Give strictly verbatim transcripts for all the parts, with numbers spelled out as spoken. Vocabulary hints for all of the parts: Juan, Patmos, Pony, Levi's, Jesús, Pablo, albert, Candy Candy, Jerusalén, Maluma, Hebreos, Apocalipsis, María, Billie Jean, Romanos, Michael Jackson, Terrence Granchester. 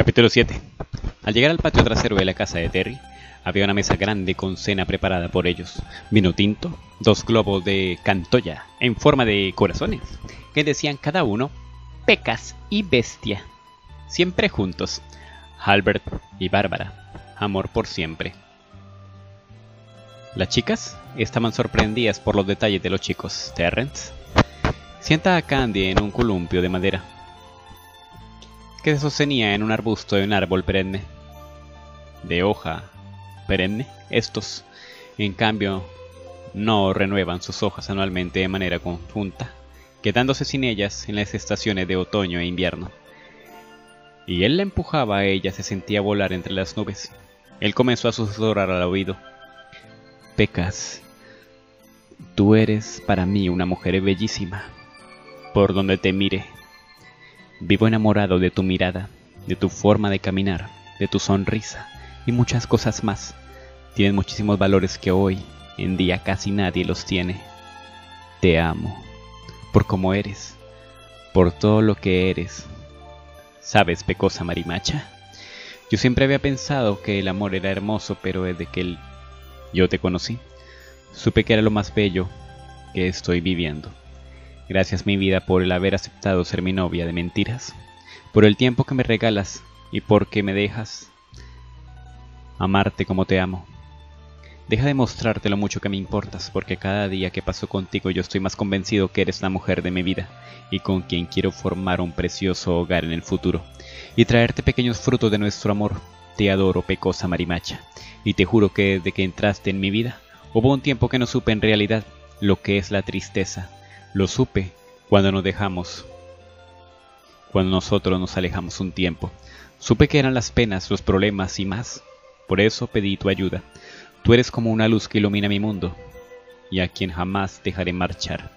Capítulo siete. Al llegar al patio trasero de la casa de Terry, había una mesa grande con cena preparada por ellos. Vino tinto, dos globos de cantoya en forma de corazones, que decían cada uno, pecas y bestia. Siempre juntos, Albert y Bárbara, amor por siempre. Las chicas estaban sorprendidas por los detalles de los chicos. Terrence sienta a Candy en un columpio de madera que se sostenía en un arbusto de un árbol perenne. De hoja perenne, estos, en cambio, no renuevan sus hojas anualmente de manera conjunta, quedándose sin ellas en las estaciones de otoño e invierno. Y él la empujaba a ella, se sentía volar entre las nubes. Él comenzó a susurrar al oído. Pecas, tú eres para mí una mujer bellísima, por donde te mire. Vivo enamorado de tu mirada, de tu forma de caminar, de tu sonrisa y muchas cosas más. Tienes muchísimos valores que hoy en día casi nadie los tiene. Te amo, por cómo eres, por todo lo que eres. ¿Sabes, pecosa marimacha? Yo siempre había pensado que el amor era hermoso, pero desde que el... yo te conocí, supe que era lo más bello que estoy viviendo. Gracias, mi vida, por el haber aceptado ser mi novia de mentiras, por el tiempo que me regalas y porque me dejas amarte como te amo. Deja de mostrarte lo mucho que me importas, porque cada día que paso contigo yo estoy más convencido que eres la mujer de mi vida y con quien quiero formar un precioso hogar en el futuro y traerte pequeños frutos de nuestro amor. Te adoro, pecosa marimacha, y te juro que desde que entraste en mi vida, hubo un tiempo que no supe en realidad lo que es la tristeza. Lo supe cuando nos dejamos, cuando nosotros nos alejamos un tiempo. Supe que eran las penas, los problemas y más. Por eso pedí tu ayuda. Tú eres como una luz que ilumina mi mundo, y a quien jamás dejaré marchar.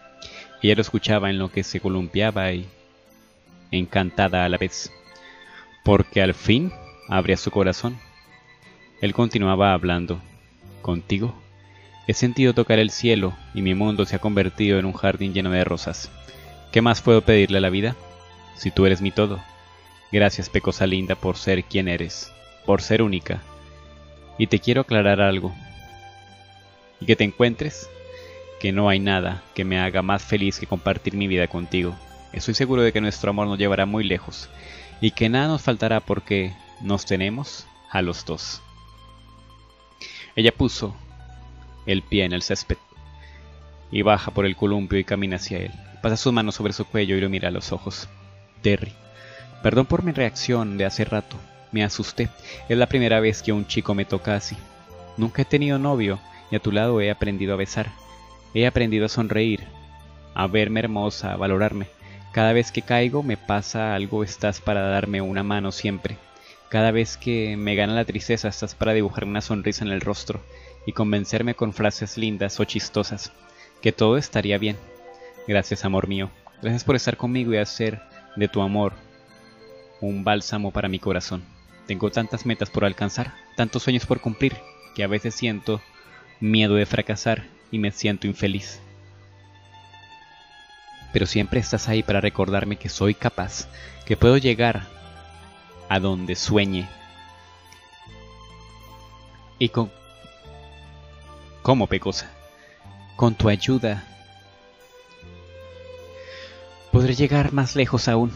Ella lo escuchaba en lo que se columpiaba y encantada a la vez, porque al fin abría su corazón. Él continuaba hablando. Contigo he sentido tocar el cielo y mi mundo se ha convertido en un jardín lleno de rosas. ¿Qué más puedo pedirle a la vida si tú eres mi todo? Gracias, pecosa linda, por ser quien eres, por ser única. Y te quiero aclarar algo. Y que te encuentres que no hay nada que me haga más feliz que compartir mi vida contigo. Estoy seguro de que nuestro amor nos llevará muy lejos y que nada nos faltará porque nos tenemos a los dos. Ella puso el pie en el césped y baja por el columpio y camina hacia él. Pasa su mano sobre su cuello y lo mira a los ojos. Terry, perdón por mi reacción de hace rato. Me asusté. Es la primera vez que un chico me toca así. Nunca he tenido novio y a tu lado he aprendido a besar. He aprendido a sonreír, a verme hermosa, a valorarme. Cada vez que caigo me pasa algo, estás para darme una mano siempre. Cada vez que me gana la tristeza estás para dibujarme una sonrisa en el rostro y convencerme con frases lindas o chistosas que todo estaría bien. Gracias, amor mío. Gracias por estar conmigo y hacer de tu amor un bálsamo para mi corazón. Tengo tantas metas por alcanzar, tantos sueños por cumplir, que a veces siento miedo de fracasar y me siento infeliz. Pero siempre estás ahí para recordarme que soy capaz, que puedo llegar a donde sueñe. Y con... ¿Cómo, pecosa? Con tu ayuda podré llegar más lejos aún.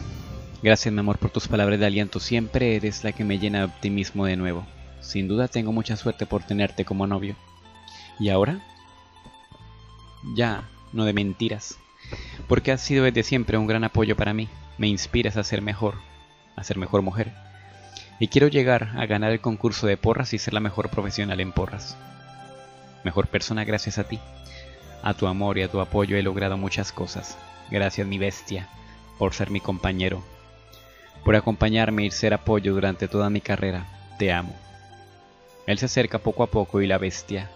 Gracias, mi amor, por tus palabras de aliento. Siempre eres la que me llena de optimismo de nuevo. Sin duda tengo mucha suerte por tenerte como novio. ¿Y ahora? Ya, no de mentiras. Porque has sido desde siempre un gran apoyo para mí. Me inspiras a ser mejor. A ser mejor mujer. Y quiero llegar a ganar el concurso de porras y ser la mejor profesional en porras. Mejor persona gracias a ti. A tu amor y a tu apoyo he logrado muchas cosas. Gracias, mi bestia, por ser mi compañero, por acompañarme y ser apoyo durante toda mi carrera. Te amo. Él se acerca poco a poco y la bestia,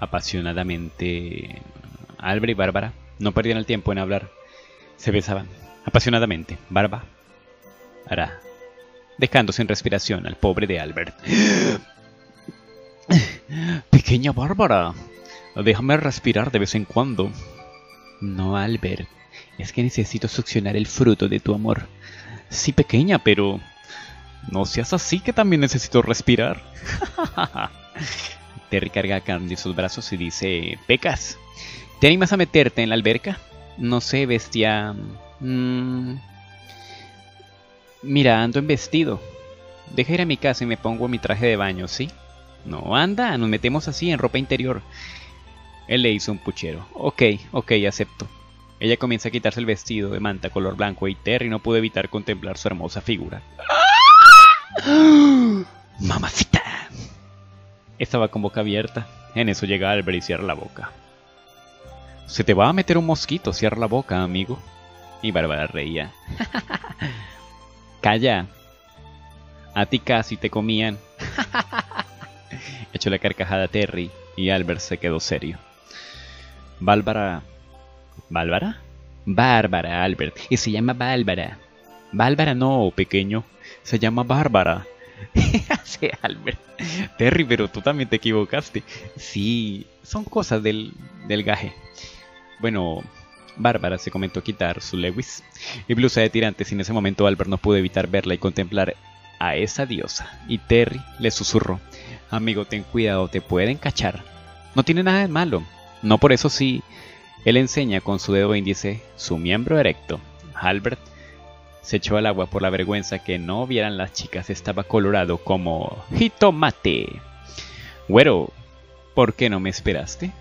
apasionadamente. Albert y Bárbara no perdían el tiempo en hablar. Se besaban apasionadamente. Bárbara hará, dejando sin respiración al pobre de Albert. Pequeña Bárbara, déjame respirar de vez en cuando. No, Albert, es que necesito succionar el fruto de tu amor. Sí, pequeña, pero No seas así, que también necesito respirar. Te recarga Candy sus brazos y dice: Pecas, ¿te animas a meterte en la alberca? No sé, bestia. Mm... Mira, ando en vestido. Deja ir a mi casa y me pongo mi traje de baño, ¿sí? No, anda, nos metemos así en ropa interior. Él le hizo un puchero. Ok, ok, acepto. Ella comienza a quitarse el vestido de manta color blanco y Terry no pudo evitar contemplar su hermosa figura. ¡Mamacita! Estaba con boca abierta. En eso llega Albert y cierra la boca. Se te va a meter un mosquito, cierra la boca, amigo. Y Bárbara reía. Calla. A ti casi te comían. Echó la carcajada a Terry y Albert se quedó serio. Bárbara... ¿Bárbara? Bárbara, Albert. Y se llama Bárbara. Bárbara no, pequeño. Se llama Bárbara. Sí, Albert. Terry, pero tú también te equivocaste. Sí, son cosas del, del gaje. Bueno, Bárbara se comenzó a quitar su Lewis y blusa de tirantes y en ese momento Albert no pudo evitar verla y contemplar a esa diosa. Y Terry le susurró: Amigo, ten cuidado, te pueden cachar. No tiene nada de malo. No por eso sí... Él enseña con su dedo índice su miembro erecto. Albert se echó al agua por la vergüenza que no vieran las chicas. Estaba colorado como jitomate. Güero, ¿por qué no me esperaste?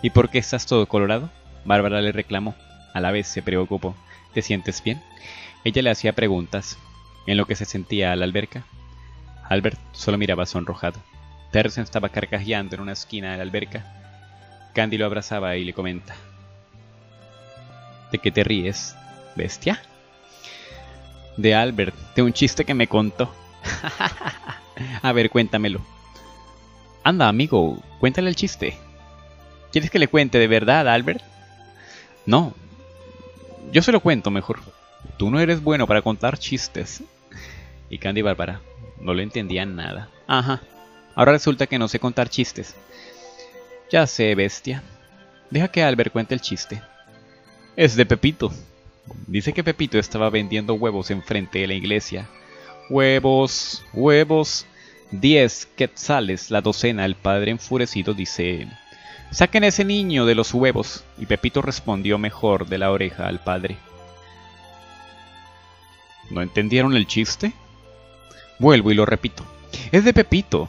¿Y por qué estás todo colorado? Bárbara le reclamó. A la vez se preocupó. ¿Te sientes bien? Ella le hacía preguntas en lo que se sentía a la alberca. Albert solo miraba sonrojado. Terrence estaba carcajeando en una esquina de la alberca. Candy lo abrazaba y le comenta: ¿De qué te ríes, bestia? De Albert, de un chiste que me contó. A ver, cuéntamelo. Anda, amigo, cuéntale el chiste. ¿Quieres que le cuente de verdad, Albert? No, yo se lo cuento mejor. Tú no eres bueno para contar chistes. Y Candy y Bárbara no le entendían nada. Ajá, ahora resulta que no sé contar chistes. Ya sé, bestia. Deja que Albert cuente el chiste. Es de Pepito. Dice que Pepito estaba vendiendo huevos enfrente de la iglesia. Huevos, huevos. Diez quetzales la docena. El padre enfurecido dice: Saquen a ese niño de los huevos. Y Pepito respondió mejor de la oreja al padre. ¿No entendieron el chiste? Vuelvo y lo repito. Es de Pepito.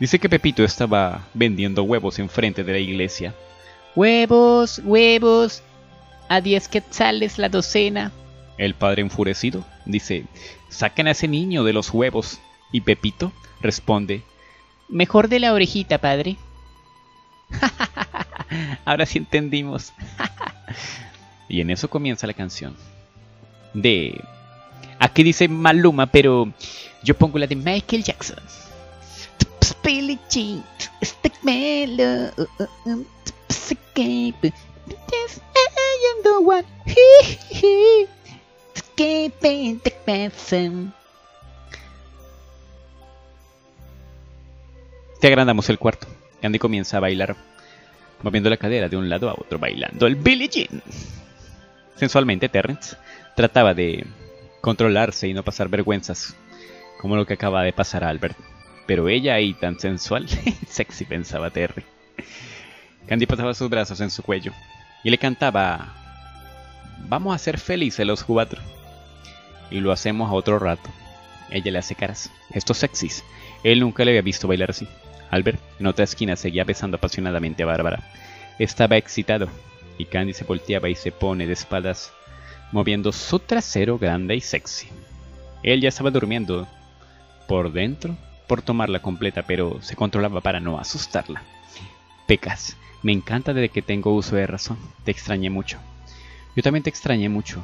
Dice que Pepito estaba vendiendo huevos enfrente de la iglesia. Huevos, huevos, a diez quetzales la docena. El padre enfurecido dice: Saquen a ese niño de los huevos. Y Pepito responde: Mejor de la orejita, padre. Ahora sí entendimos. Y en eso comienza la canción. De... Aquí dice Maluma, pero yo pongo la de Michael Jackson. Billie Jean, Stickmelo, Escape, Yes, I am the one, Escape and take my son. Te agrandamos el cuarto. Andy comienza a bailar, moviendo la cadera de un lado a otro, bailando el Billie Jean. Sensualmente, Terrence trataba de controlarse y no pasar vergüenzas, como lo que acaba de pasar a Albert. Pero ella ahí tan sensual, sexy, pensaba Terry. Candy pasaba sus brazos en su cuello y le cantaba: Vamos a ser felices los cuatro. Y lo hacemos a otro rato. Ella le hace caras, gestos sexys. Él nunca le había visto bailar así. Albert, en otra esquina, seguía besando apasionadamente a Bárbara. Estaba excitado y Candy se volteaba y se pone de espaldas, moviendo su trasero grande y sexy. Él ya estaba durmiendo por dentro por tomarla completa, pero se controlaba para no asustarla. Pecas, me encanta desde que tengo uso de razón. Te extrañé mucho. Yo también te extrañé mucho.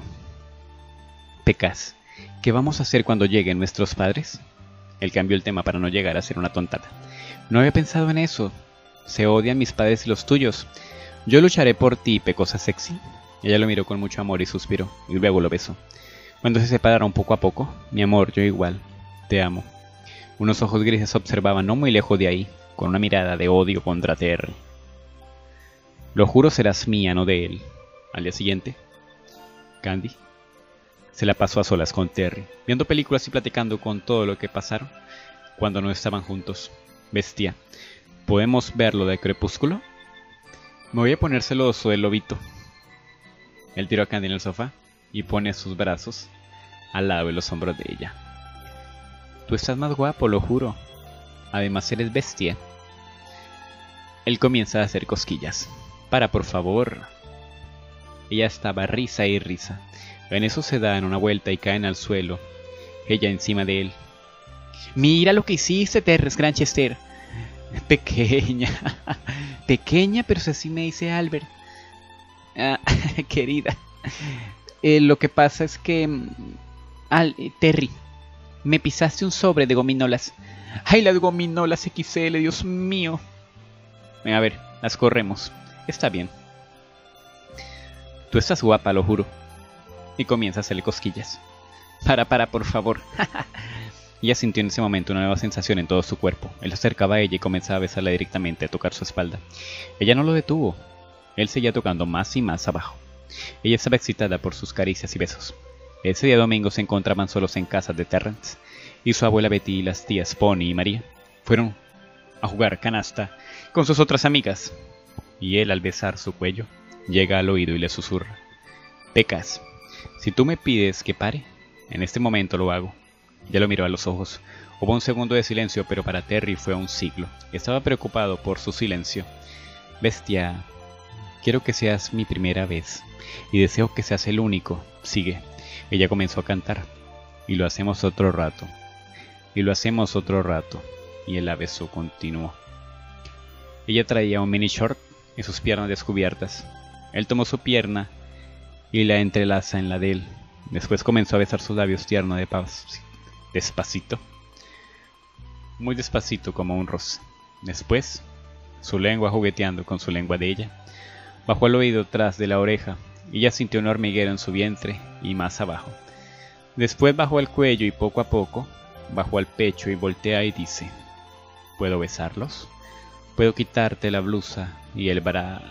Pecas, ¿qué vamos a hacer cuando lleguen nuestros padres? Él cambió el tema para no llegar a ser una tontada. No había pensado en eso. Se odian mis padres y los tuyos. Yo lucharé por ti, pecosa sexy. Ella lo miró con mucho amor y suspiró, y luego lo besó. Cuando se separaron poco a poco, mi amor, yo igual, te amo. Unos ojos grises observaban no muy lejos de ahí, con una mirada de odio contra Terry. Lo juro, serás mía, no de él. Al día siguiente, Candy Se la pasó a solas con Terry, viendo películas y platicando con todo lo que pasaron cuando no estaban juntos. Bestia. ¿Podemos verlo de crepúsculo? Me voy a poner celoso del lobito. Él tiró a Candy en el sofá y pone sus brazos al lado de los hombros de ella. Tú estás más guapo, lo juro. Además eres bestia. Él comienza a hacer cosquillas. Para, por favor. Ella estaba risa y risa. En eso se dan una vuelta y caen al suelo, ella encima de él. Mira lo que hiciste, Terrence Granchester. Pequeña. Pequeña, pero así me dice Albert. Ah, querida. Eh, lo que pasa es que... Al, eh, Terry, me pisaste un sobre de gominolas. ¡Ay, las gominolas equis ele, Dios mío! A ver, las corremos. Está bien. Tú estás guapa, lo juro. Y comienza a hacerle cosquillas. Para, para, por favor. Ella sintió en ese momento una nueva sensación en todo su cuerpo. Él se acercaba a ella y comenzaba a besarla directamente, a tocar su espalda. Ella no lo detuvo. Él seguía tocando más y más abajo. Ella estaba excitada por sus caricias y besos. Ese día domingo se encontraban solos en casa de Terrence, y su abuela Betty y las tías Pony y María fueron a jugar canasta con sus otras amigas. Y él, al besar su cuello, llega al oído y le susurra: Pecas, si tú me pides que pare, en este momento lo hago. Ya lo miró a los ojos. Hubo un segundo de silencio, pero para Terry fue un siglo. Estaba preocupado por su silencio. Bestia, quiero que seas mi primera vez, y deseo que seas el único. Sigue. Ella comenzó a cantar. Y lo hacemos otro rato. Y lo hacemos otro rato. Y él la besó, continuó. Ella traía un mini short y sus piernas descubiertas. Él tomó su pierna y la entrelaza en la de él. Después comenzó a besar sus labios tiernos de paz. Despacito, muy despacito como un roce. Después, su lengua jugueteando con su lengua de ella, bajó al oído tras de la oreja. Ella sintió un hormiguero en su vientre y más abajo. Después bajó al cuello y poco a poco bajó al pecho y voltea y dice: ¿Puedo besarlos? ¿Puedo quitarte la blusa y el bra...?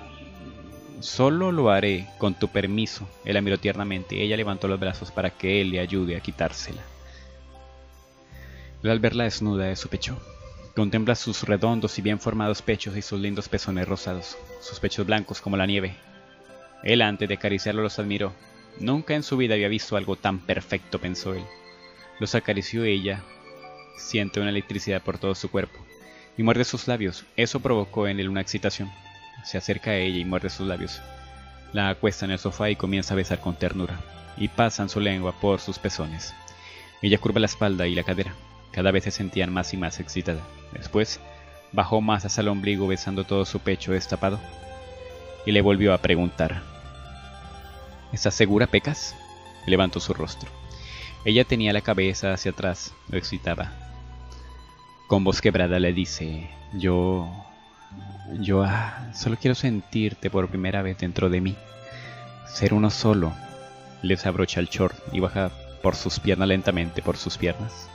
Solo lo haré con tu permiso. Él la miró tiernamente. Ella levantó los brazos para que él le ayude a quitársela. Al verla desnuda de su pecho, contempla sus redondos y bien formados pechos y sus lindos pezones rosados, sus pechos blancos como la nieve. Él, antes de acariciarlo, los admiró. Nunca en su vida había visto algo tan perfecto, pensó él. Los acarició ella, siente una electricidad por todo su cuerpo, y muerde sus labios. Eso provocó en él una excitación. Se acerca a ella y muerde sus labios. La acuesta en el sofá y comienza a besar con ternura, y pasan su lengua por sus pezones. Ella curva la espalda y la cadera. Cada vez se sentían más y más excitada. Después, bajó más hacia el ombligo, besando todo su pecho destapado. Y le volvió a preguntar: ¿Estás segura, Pecas? Levantó su rostro. Ella tenía la cabeza hacia atrás, lo excitaba. Con voz quebrada le dice: Yo... Yo... Ah, solo quiero sentirte por primera vez dentro de mí. Ser uno solo. Les abrocha el short y baja por sus piernas lentamente, por sus piernas.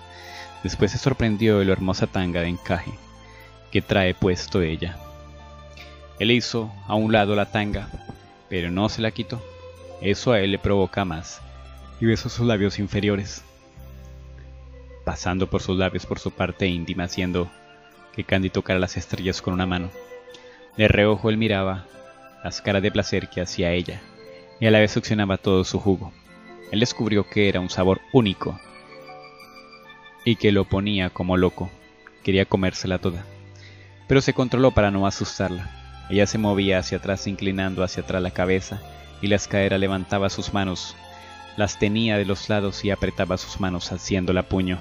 Después se sorprendió de la hermosa tanga de encaje que trae puesto ella. Él hizo a un lado la tanga, pero no se la quitó. Eso a él le provoca más, y besó sus labios inferiores, pasando por sus labios por su parte íntima, haciendo que Candy tocara las estrellas con una mano. De reojo él miraba las caras de placer que hacía ella, y a la vez succionaba todo su jugo. Él descubrió que era un sabor único, y que lo ponía como loco. Quería comérsela toda, pero se controló para no asustarla. Ella se movía hacia atrás, inclinando hacia atrás la cabeza y las caderas. Levantaba sus manos, las tenía de los lados y apretaba sus manos haciéndola puño.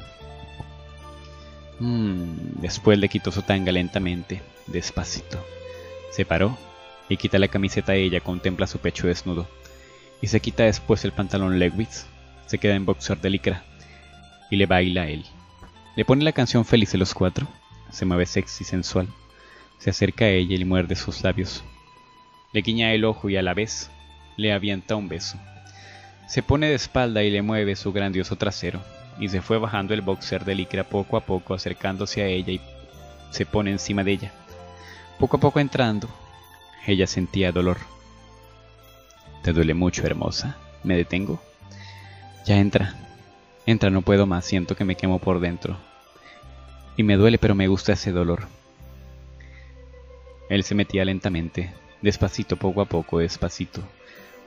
Mm, después le quitó su tanga lentamente, despacito. Se paró y quita la camiseta a ella, contempla su pecho desnudo, y se quita después el pantalón Levi's. Se queda en boxer de licra. Y le baila a él. Le pone la canción Feliz de los Cuatro. Se mueve sexy, sensual. Se acerca a ella y le muerde sus labios. Le guiña el ojo y a la vez le avienta un beso. Se pone de espalda y le mueve su grandioso trasero. Y se fue bajando el boxer de licra poco a poco, acercándose a ella, y se pone encima de ella. Poco a poco entrando. Ella sentía dolor. ¿Te duele mucho, hermosa? ¿Me detengo? Ya entra. Entra, no puedo más, siento que me quemo por dentro. Y me duele, pero me gusta ese dolor. Él se metía lentamente, despacito, poco a poco, despacito,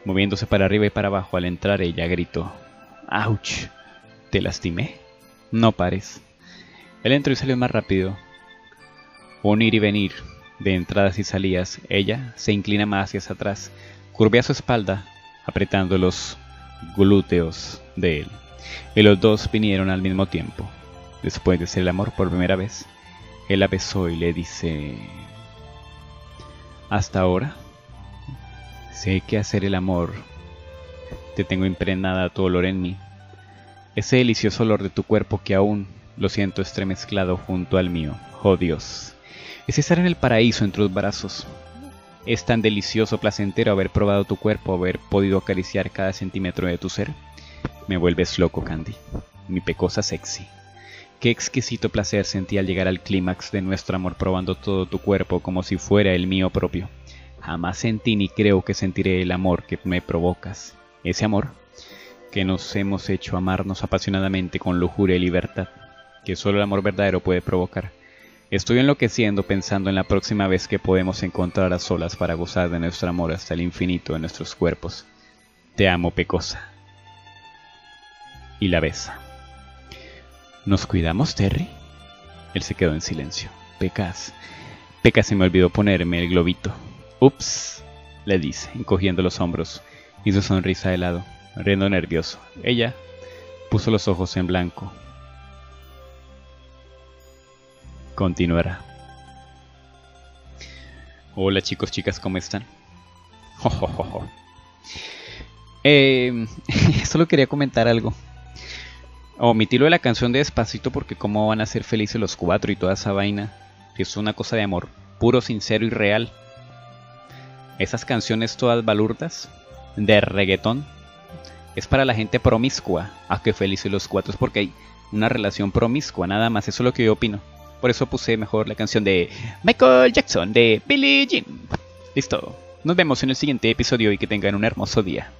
moviéndose para arriba y para abajo. Al entrar ella gritó: ¡Auch! ¿Te lastimé? No pares. Él entró y salió más rápido. Un ir y venir, de entradas y salidas. Ella se inclina más hacia atrás, curvea su espalda, apretando los glúteos de él. Y los dos vinieron al mismo tiempo. Después de hacer el amor por primera vez, él la besó y le dice: hasta ahora sé que hacer el amor, te tengo impregnada tu olor en mí, ese delicioso olor de tu cuerpo que aún lo siento estremezclado junto al mío. Oh Dios, es estar en el paraíso en tus brazos. Es tan delicioso, placentero haber probado tu cuerpo, haber podido acariciar cada centímetro de tu ser. Me vuelves loco, Candy, mi pecosa sexy. Qué exquisito placer sentí al llegar al clímax de nuestro amor, probando todo tu cuerpo como si fuera el mío propio. Jamás sentí ni creo que sentiré el amor que me provocas. Ese amor que nos hemos hecho amarnos apasionadamente con lujuria y libertad, que solo el amor verdadero puede provocar. Estoy enloqueciendo pensando en la próxima vez que podemos encontrar a solas para gozar de nuestro amor hasta el infinito de nuestros cuerpos. Te amo, pecosa. Y la besa. ¿Nos cuidamos, Terry? Él se quedó en silencio. Pecas. Pecas, se me olvidó ponerme el globito. Ups, le dice, encogiendo los hombros y su sonrisa de lado, riendo nervioso. Ella puso los ojos en blanco. Continuará. Hola chicos, chicas, ¿cómo están? Jo, jo, jo, jo. Eh, solo quería comentar algo. Omití lo de la canción de Despacito porque cómo van a ser felices los cuatro y toda esa vaina. Es una cosa de amor puro, sincero y real. Esas canciones todas balurdas de reggaetón es para la gente promiscua. A que felices los cuatro, es porque hay una relación promiscua, nada más. Eso es lo que yo opino. Por eso puse mejor la canción de Michael Jackson de Billie Jean. Listo. Nos vemos en el siguiente episodio y que tengan un hermoso día.